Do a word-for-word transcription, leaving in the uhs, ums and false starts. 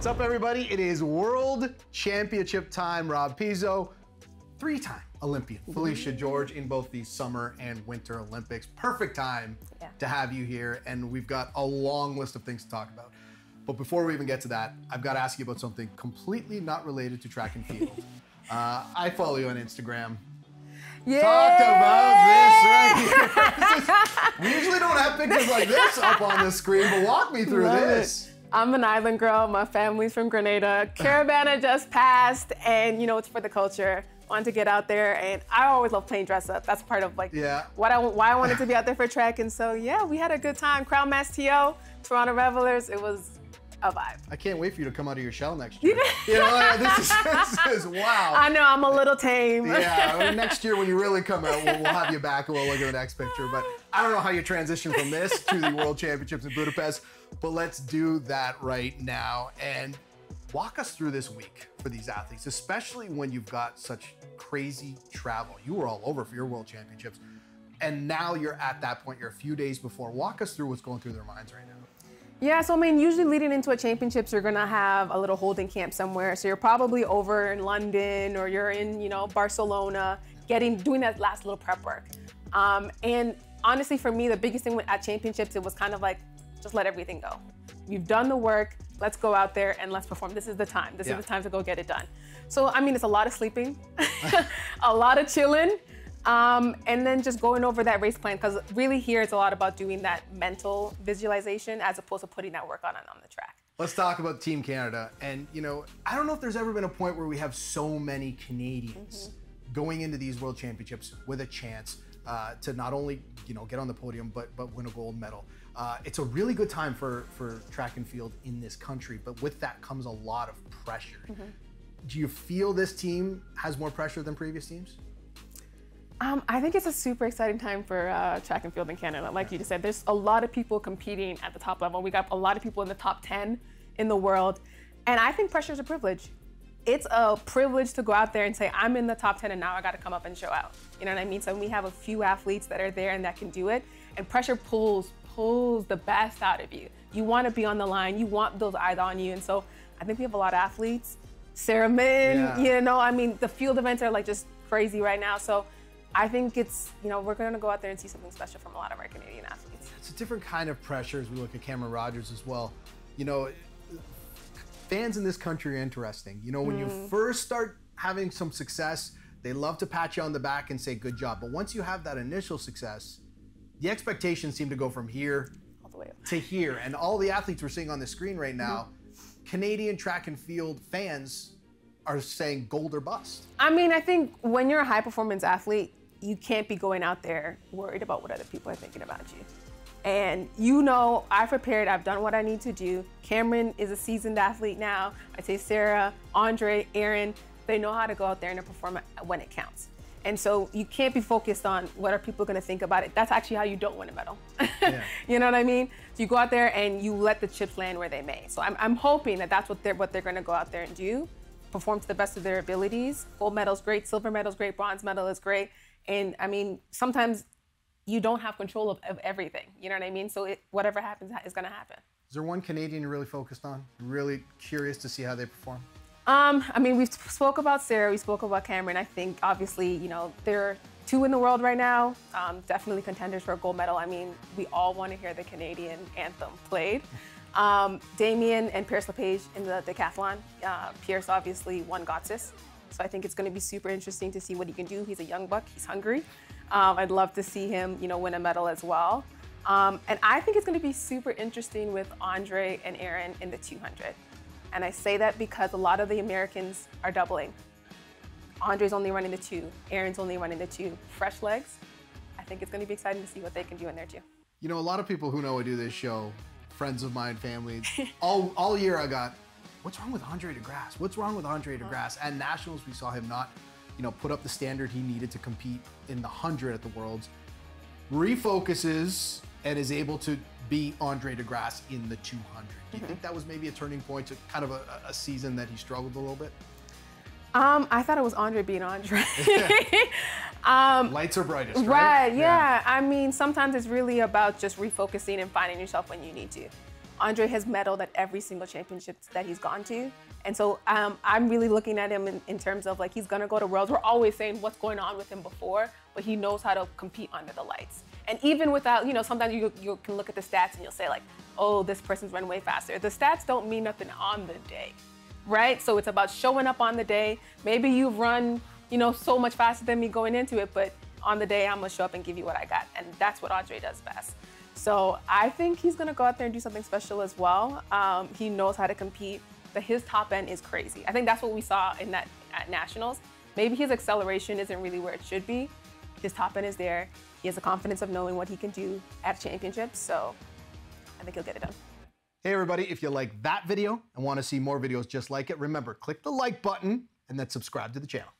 What's up, everybody? It is World Championship time. Rob Pizzo, three-time Olympian Phylicia George in both the Summer and Winter Olympics. Perfect time yeah. to have you here, and we've got a long list of things to talk about. But before we even get to that, I've got to ask you about something completely not related to track and field. uh, I follow you on Instagram. Yeah. Talk about this right here. We usually don't have pictures like this up on the screen, but walk me through Love this. It. I'm an island girl. My family's from Grenada. Caribana just passed, and you know, it's for the culture. I wanted to get out there, and I always love playing dress up. That's part of like yeah. what I, why I wanted to be out there for track. And so yeah, we had a good time. Crown Mass T O, Toronto Revelers. It was a vibe. I can't wait for you to come out of your shell next year. You know, this is, this is wow. I know, I'm a little tame. Yeah, well, next year when you really come out, we'll, we'll have you back and we'll look at the next picture. But I don't know how you transition from this to the World Championships in Budapest, but let's do that right now. And walk us through this week for these athletes, especially when you've got such crazy travel. You were all over for your World Championships, and now you're at that point, you're a few days before. Walk us through what's going through their minds right now. Yeah, so I mean, usually leading into a championships, you're gonna have a little holding camp somewhere. So you're probably over in London or you're in, you know, Barcelona, getting doing that last little prep work. Um, and honestly, for me, the biggest thing at championships, it was kind of like, just let everything go. You've done the work. Let's go out there and let's perform. This is the time. This yeah. is the time to go get it done. So I mean, it's a lot of sleeping, a lot of chilling, um, and then just going over that race plan, because really here it's a lot about doing that mental visualization as opposed to putting that work on on the track. Let's talk about Team Canada. And you know, I don't know if there's ever been a point where we have so many Canadians mm-hmm. going into these World Championships with a chance uh, to not only you know get on the podium but but win a gold medal. Uh, it's a really good time for, for track and field in this country, but with that comes a lot of pressure. Mm-hmm. Do you feel this team has more pressure than previous teams? Um, I think it's a super exciting time for uh, track and field in Canada. Like yeah. you just said, there's a lot of people competing at the top level. We got a lot of people in the top ten in the world. And I think pressure is a privilege. It's a privilege to go out there and say, I'm in the top ten and now I got to come up and show out. You know what I mean? So we have a few athletes that are there and that can do it. And pressure pulls pulls the best out of you. You want to be on the line. You want those eyes on you. And so I think we have a lot of athletes. Sarah Mann, yeah. you know, I mean, the field events are like just crazy right now. So I think it's, you know, we're going to go out there and see something special from a lot of our Canadian athletes. It's a different kind of pressure as we look at Camryn Rogers as well. You know, fans in this country are interesting. You know, when mm. you first start having some success, they love to pat you on the back and say, good job. But once you have that initial success, the expectations seem to go from here all the way up to here. And all the athletes we're seeing on the screen right now, mm-hmm. Canadian track and field fans are saying gold or bust. I mean, I think when you're a high performance athlete, you can't be going out there worried about what other people are thinking about you. And you know, I prepared, I've done what I need to do. Camryn is a seasoned athlete now. I say Sarah, Andre, Aaron, they know how to go out there and perform when it counts. And so you can't be focused on what are people going to think about it. That's actually how you don't win a medal. Yeah. You know what I mean? So you go out there and you let the chips land where they may. So I'm, I'm hoping that that's what they're, what they're going to go out there and do, perform to the best of their abilities. Gold medal's great, silver medal's great, bronze medal is great. And I mean, sometimes you don't have control of, of everything. You know what I mean? So it, whatever happens is going to happen. Is there one Canadian you're really focused on? Really curious to see how they perform? Um, I mean, we spoke about Sarah, we spoke about Camryn. I think, obviously, you know, there are two in the world right now, um, definitely contenders for a gold medal. I mean, we all want to hear the Canadian anthem played. Um, Damien and Pierce LePage in the decathlon. Uh, Pierce obviously won Gotzis, so I think it's going to be super interesting to see what he can do. He's a young buck, he's hungry. Um, I'd love to see him, you know, win a medal as well. Um, and I think it's going to be super interesting with Andre and Aaron in the two hundred. And I say that because a lot of the Americans are doubling. Andre's only running the two. Aaron's only running the two. Fresh legs. I think it's going to be exciting to see what they can do in there too. You know, a lot of people who know I do this show, friends of mine, family, all, all year I got, what's wrong with Andre de Grasse? What's wrong with Andre de Grasse? At Nationals, we saw him not, you know, put up the standard he needed to compete in the one hundred at the Worlds. Refocuses and is able to be Andre de Grasse in the two hundred. Do you mm-hmm. think that was maybe a turning point to kind of a, a season that he struggled a little bit? Um, I thought it was Andre being Andre. um, Lights are brightest, right? Right, yeah. yeah. I mean, sometimes it's really about just refocusing and finding yourself when you need to. Andre has medaled at every single championship that he's gone to. And so um, I'm really looking at him in, in terms of like, he's gonna go to Worlds. We're always saying what's going on with him before, but he knows how to compete under the lights. And even without, you know, sometimes you, you can look at the stats and you'll say like, oh, this person's run way faster. The stats don't mean nothing on the day, right? So it's about showing up on the day. Maybe you've run, you know, so much faster than me going into it, but on the day, I'm gonna show up and give you what I got. And that's what Andre does best. So I think he's gonna go out there and do something special as well. Um, he knows how to compete, but his top end is crazy. I think that's what we saw in that at Nationals. Maybe his acceleration isn't really where it should be. His top end is there. He has the confidence of knowing what he can do at championships, so I think he'll get it done. Hey everybody, if you like that video and wanna see more videos just like it, remember, click the like button and then subscribe to the channel.